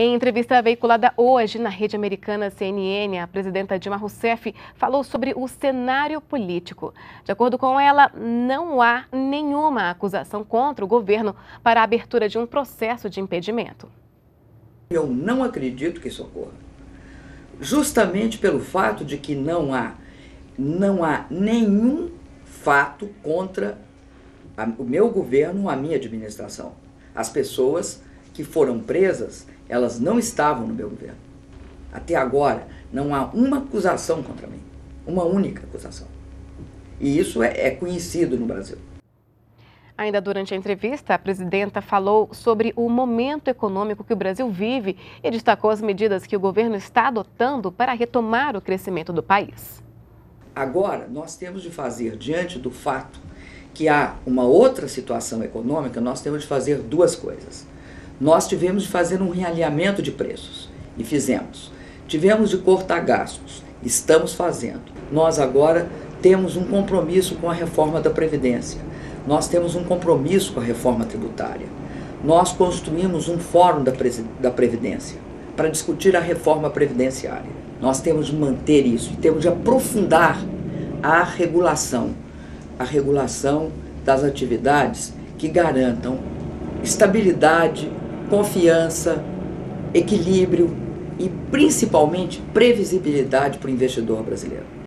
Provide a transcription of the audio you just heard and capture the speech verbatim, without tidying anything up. Em entrevista veiculada hoje na rede americana C N N, a presidenta Dilma Rousseff falou sobre o cenário político. De acordo com ela, não há nenhuma acusação contra o governo para a abertura de um processo de impedimento. Eu não acredito que isso ocorra, justamente pelo fato de que não há, não há nenhum fato contra a, o meu governo, a minha administração. As pessoas que foram presas, elas não estavam no meu governo. Até agora, não há uma acusação contra mim, uma única acusação. E isso é, é conhecido no Brasil. Ainda durante a entrevista, a presidenta falou sobre o momento econômico que o Brasil vive e destacou as medidas que o governo está adotando para retomar o crescimento do país. Agora, nós temos de fazer, diante do fato que há uma outra situação econômica, nós temos de fazer duas coisas. Nós tivemos de fazer um realinhamento de preços, e fizemos. Tivemos de cortar gastos, estamos fazendo. Nós agora temos um compromisso com a reforma da Previdência. Nós temos um compromisso com a reforma tributária. Nós construímos um fórum da Previdência para discutir a reforma previdenciária. Nós temos de manter isso e temos de aprofundar a regulação, a regulação das atividades que garantam estabilidade, confiança, equilíbrio e, principalmente, previsibilidade para o investidor brasileiro.